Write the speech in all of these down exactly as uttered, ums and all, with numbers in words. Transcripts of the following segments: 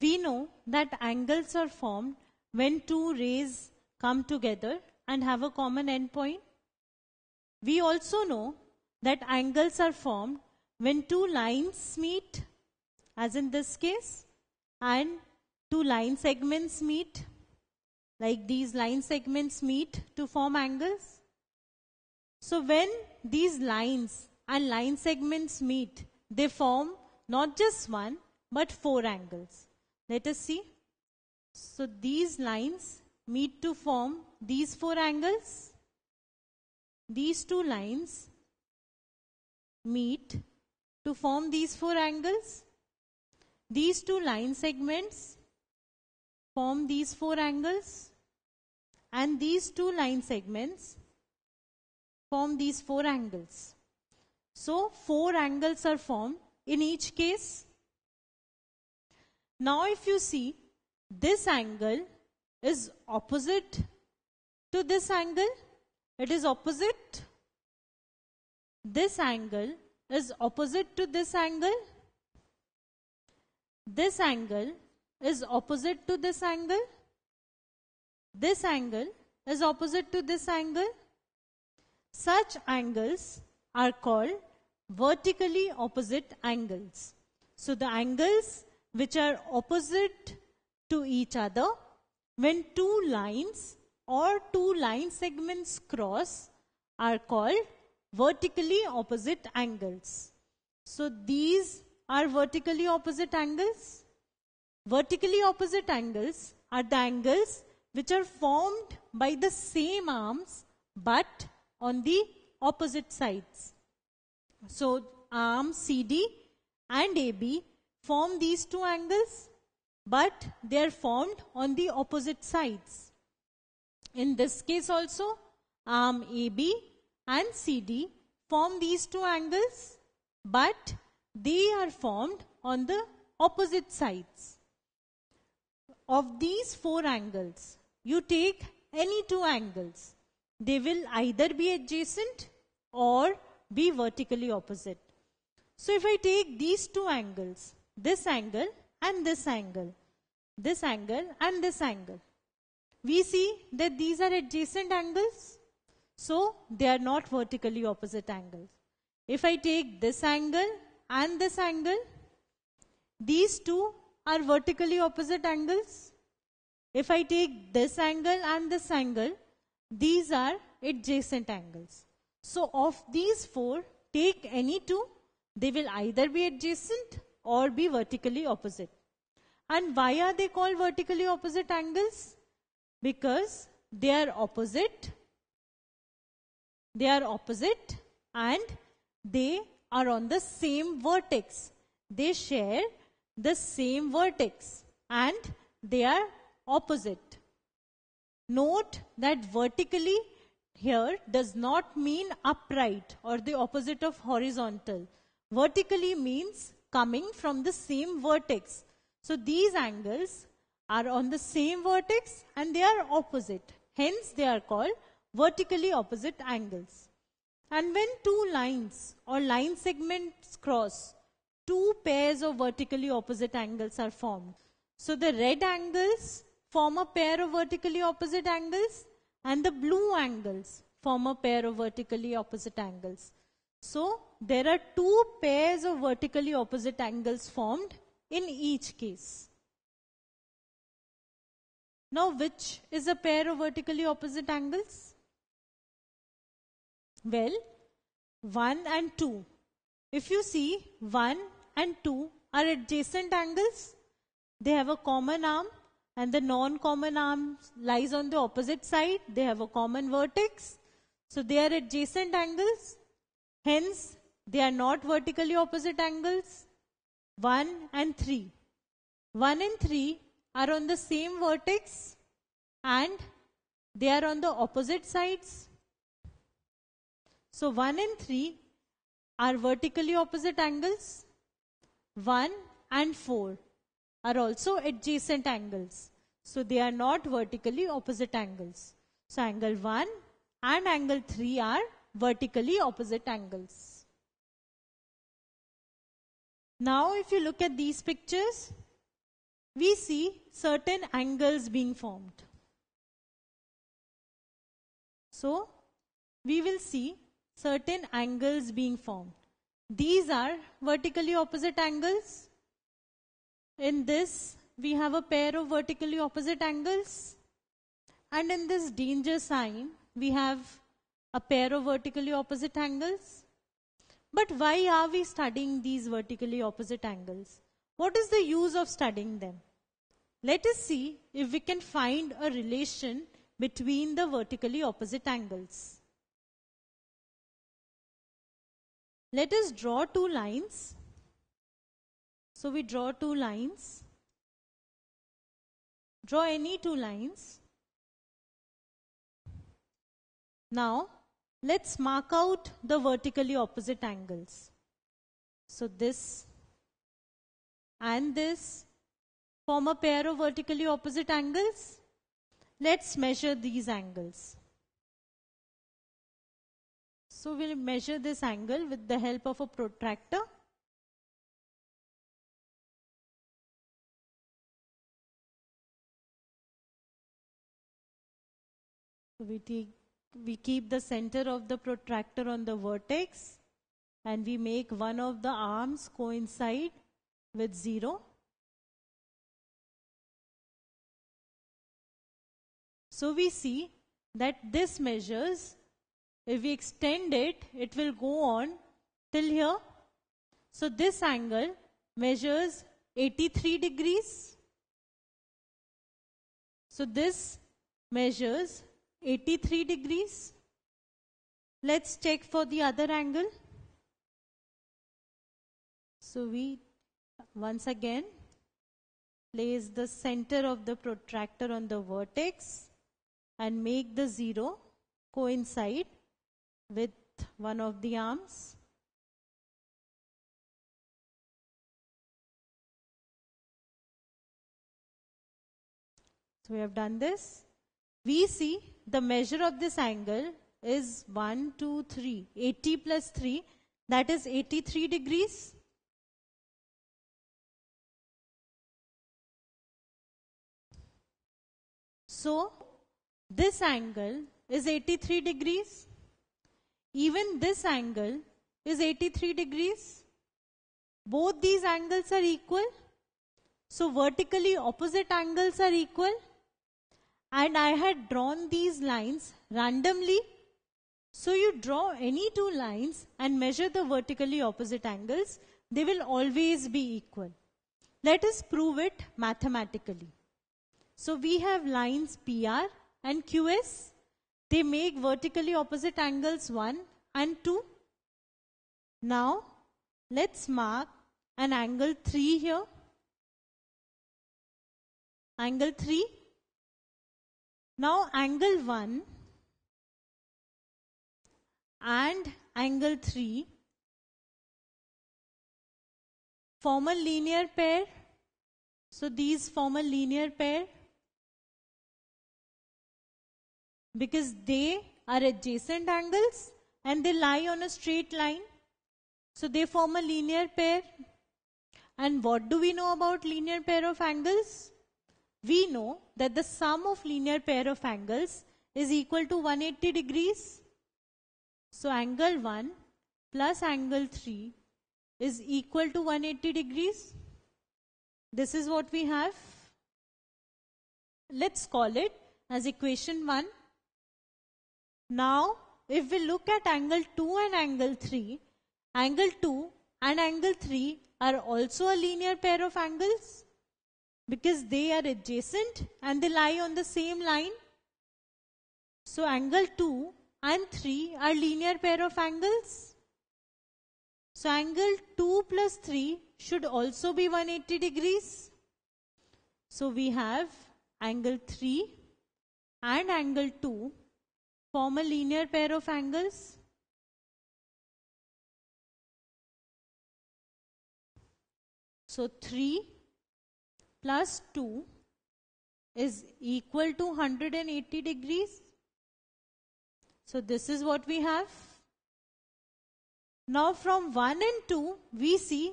We know that angles are formed when two rays come together and have a common endpoint. We also know that angles are formed when two lines meet, as in this case, and two line segments meet, like these line segments meet to form angles. So when these lines and line segments meet, they form not just one, but four angles. Let us see. So these lines meet to form these four angles. These two lines meet to form these four angles. These two line segments form these four angles. And these two line segments form these four angles. So four angles are formed in each case. Now if you see, this angle is opposite to this angle. It is opposite. This angle is opposite to this angle. This angle is opposite to this angle. This angle is opposite to this angle. Such angles are called vertically opposite angles. So the angles which are opposite to each other, when two lines or two line segments cross, are called vertically opposite angles. So these are vertically opposite angles. Vertically opposite angles are the angles which are formed by the same arms but on the opposite sides. So arm C D and A B form these two angles, but they are formed on the opposite sides. In this case also, arm A B and C D form these two angles, but they are formed on the opposite sides. Of these four angles, you take any two angles. They will either be adjacent or be vertically opposite. So if I take these two angles, this angle and this angle, this angle and this angle, we see that these are adjacent angles, so they are not vertically opposite angles. If I take this angle and this angle, these two are vertically opposite angles. If I take this angle and this angle, these are adjacent angles. So of these four, take any two. They will either be adjacent or be vertically opposite. And why are they called vertically opposite angles? Because they are opposite, they are opposite and they are on the same vertex. They share the same vertex and they are opposite. Note that vertically here does not mean upright or the opposite of horizontal. Vertically means coming from the same vertex. So these angles are on the same vertex and they are opposite. Hence they are called vertically opposite angles. And when two lines or line segments cross, two pairs of vertically opposite angles are formed. So the red angles form a pair of vertically opposite angles and the blue angles form a pair of vertically opposite angles. So there are two pairs of vertically opposite angles formed in each case. Now which is a pair of vertically opposite angles? Well, one and two. If you see, one and two are adjacent angles. They have a common arm and the non-common arm lies on the opposite side. They have a common vertex. So they are adjacent angles. Hence, they are not vertically opposite angles. one and three. one and three are on the same vertex and they are on the opposite sides. So one and three are vertically opposite angles. one and four are also adjacent angles. So they are not vertically opposite angles. So angle one and angle three are vertically opposite angles. Now if you look at these pictures, we see certain angles being formed. So, we will see certain angles being formed. These are vertically opposite angles. In this, we have a pair of vertically opposite angles. And in this danger sign, we have a pair of vertically opposite angles. But why are we studying these vertically opposite angles? What is the use of studying them? Let us see if we can find a relation between the vertically opposite angles. Let us draw two lines. So we draw two lines. Draw any two lines. Now, let's mark out the vertically opposite angles. So this and this form a pair of vertically opposite angles. Let's measure these angles. So we'll measure this angle with the help of a protractor. So we take We keep the center of the protractor on the vertex and we make one of the arms coincide with zero. So we see that this measures, if we extend it, it will go on till here. So this angle measures eighty-three degrees. So this measures eighty-three degrees. Let's check for the other angle. So we once again place the center of the protractor on the vertex and make the zero coincide with one of the arms. So we have done this. We see the measure of this angle is one, two, three. eighty plus three, that is eighty-three degrees. So, this angle is eighty-three degrees. Even this angle is eighty-three degrees. Both these angles are equal. So, vertically opposite angles are equal. And I had drawn these lines randomly. So you draw any two lines and measure the vertically opposite angles. They will always be equal. Let us prove it mathematically. So we have lines P R and Q S. They make vertically opposite angles one and two. Now let's mark an angle three here. Angle three. Now angle one and angle three form a linear pair. So these form a linear pair because they are adjacent angles and they lie on a straight line. So they form a linear pair. And what do we know about linear pair of angles? We know that the sum of linear pair of angles is equal to one hundred eighty degrees. So angle one plus angle three is equal to one hundred eighty degrees. This is what we have. Let's call it as equation one. Now if we look at angle two and angle three, angle two and angle three are also a linear pair of angles, because they are adjacent and they lie on the same line. So angle two and three are linear pair of angles. So angle two plus three should also be one hundred eighty degrees. So we have angle three and angle two form a linear pair of angles. So three plus two is equal to one hundred eighty degrees. So this is what we have. Now from one and two, we see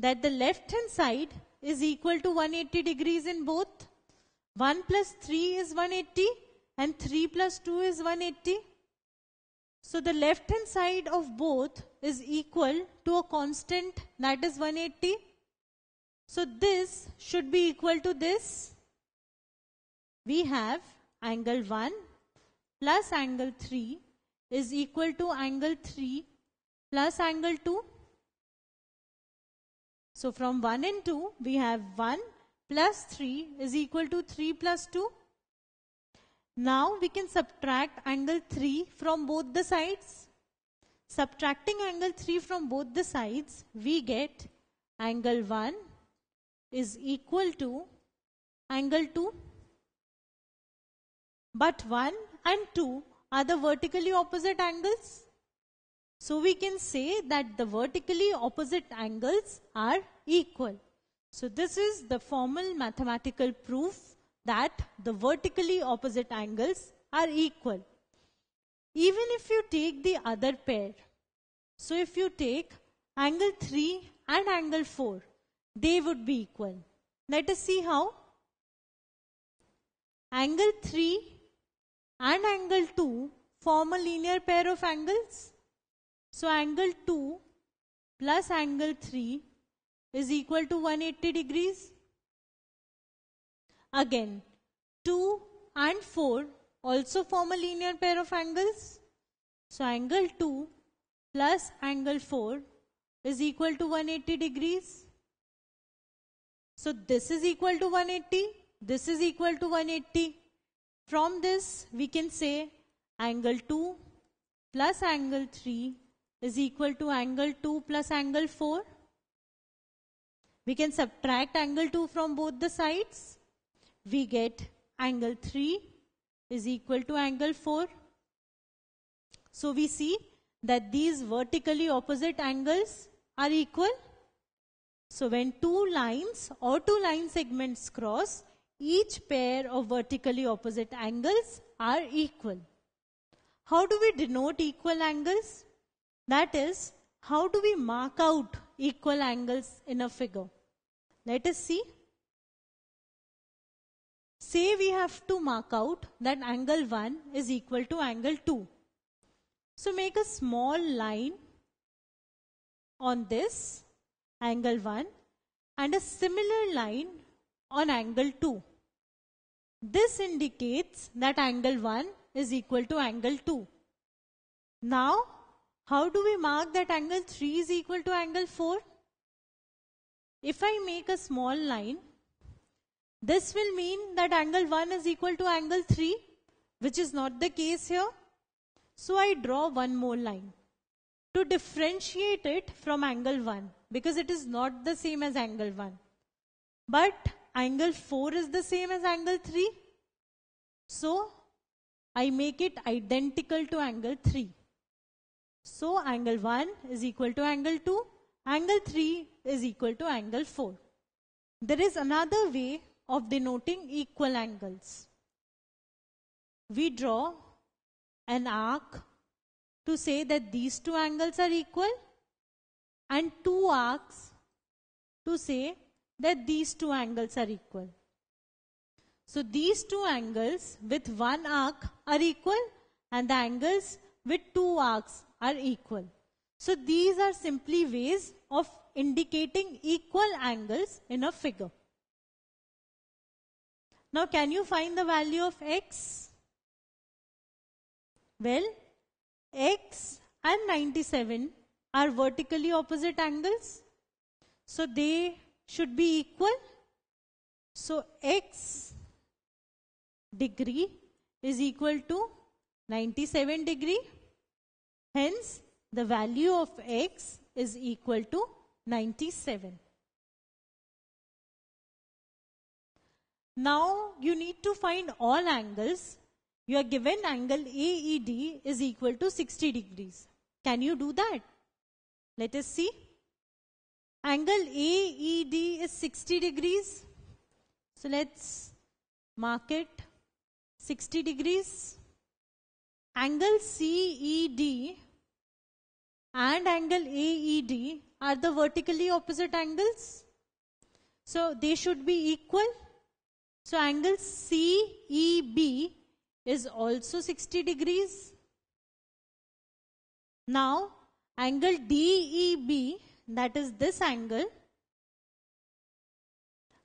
that the left hand side is equal to one hundred eighty degrees in both. one plus three is one hundred eighty and three plus two is one hundred eighty. So the left hand side of both is equal to a constant, that is one hundred eighty. So this should be equal to this. We have angle one plus angle three is equal to angle three plus angle two. So from one and two we have one plus three is equal to three plus two. Now we can subtract angle three from both the sides. Subtracting angle three from both the sides, we get angle one is equal to angle two. But one and two are the vertically opposite angles. So we can say that the vertically opposite angles are equal. So this is the formal mathematical proof that the vertically opposite angles are equal. Even if you take the other pair, so if you take angle three and angle four, they would be equal. Let us see how. Angle three and angle two form a linear pair of angles. So angle two plus angle three is equal to one hundred eighty degrees. Again, two and four also form a linear pair of angles. So angle two plus angle four is equal to one hundred eighty degrees. So this is equal to one hundred eighty. This is equal to one hundred eighty. From this we can say angle two plus angle three is equal to angle two plus angle four. We can subtract angle two from both the sides. We get angle three is equal to angle four. So we see that these vertically opposite angles are equal. So when two lines or two line segments cross, each pair of vertically opposite angles are equal. How do we denote equal angles? That is, how do we mark out equal angles in a figure? Let us see. Say we have to mark out that angle one is equal to angle two. So make a small line on this angle one and a similar line on angle two. This indicates that angle one is equal to angle two. Now, how do we mark that angle three is equal to angle four? If I make a small line, this will mean that angle one is equal to angle three, which is not the case here. So I draw one more line to differentiate it from angle one, because it is not the same as angle one. But angle four is the same as angle three. So I make it identical to angle three. So angle one is equal to angle two. Angle three is equal to angle four. There is another way of denoting equal angles. We draw an arc to say that these two angles are equal, and two arcs to say that these two angles are equal. So these two angles with one arc are equal and the angles with two arcs are equal. So these are simply ways of indicating equal angles in a figure. Now can you find the value of x? Well, x and ninety-seven are vertically opposite angles. So they should be equal. So x degree is equal to ninety-seven degree. Hence, the value of x is equal to ninety-seven. Now, you need to find all angles. You are given angle A E D is equal to sixty degrees. Can you do that? Let us see. Angle A E D is sixty degrees. So let's mark it sixty degrees. Angle C E D and angle A E D are the vertically opposite angles. So they should be equal. So angle C E B is also sixty degrees. Now angle D E B, that is this angle,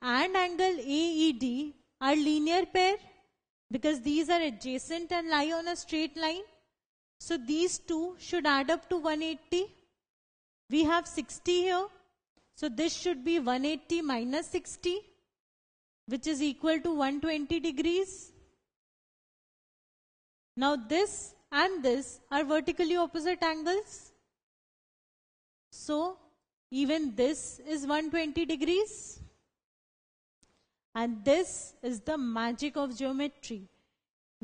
and angle A E D are linear pair because these are adjacent and lie on a straight line. So these two should add up to one eighty. We have sixty here. So this should be one eighty minus sixty, which is equal to one hundred twenty degrees. Now this and this are vertically opposite angles. So even this is one hundred twenty degrees. And this is the magic of geometry.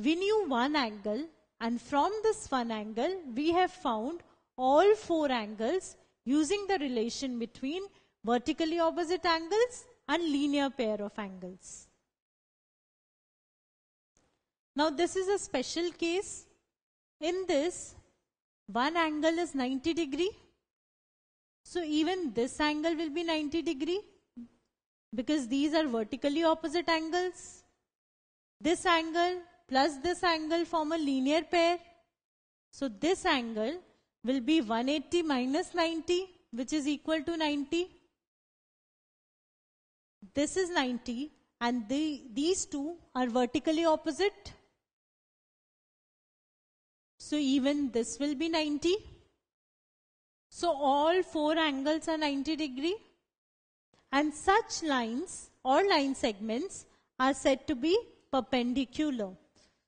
We knew one angle, and from this one angle we have found all four angles using the relation between vertically opposite angles and linear pair of angles. Now this is a special case. In this, one angle is ninety degree. So even this angle will be ninety degree. Because these are vertically opposite angles. This angle plus this angle form a linear pair. So this angle will be one eighty minus ninety, which is equal to ninety. This is ninety, and the, these two are vertically opposite. So even this will be ninety. So all four angles are ninety degree. And such lines or line segments are said to be perpendicular.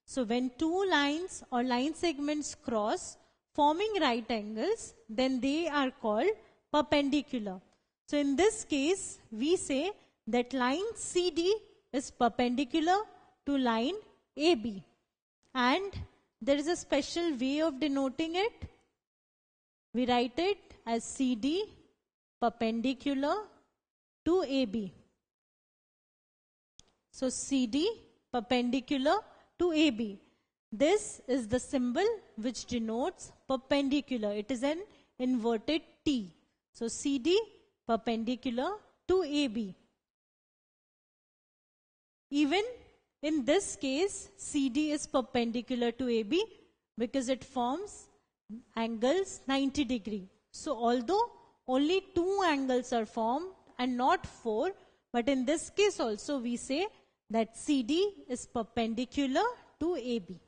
So when two lines or line segments cross forming right angles, then they are called perpendicular. So in this case, we say that line C D is perpendicular to line A B. And there is a special way of denoting it. We write it as C D perpendicular to A B. So C D perpendicular to A B. This is the symbol which denotes perpendicular. It is an inverted T. So C D perpendicular to A B. Even in this case, C D is perpendicular to A B because it forms angles ninety degree. So although only two angles are formed and not four, but in this case also we say that C D is perpendicular to A B.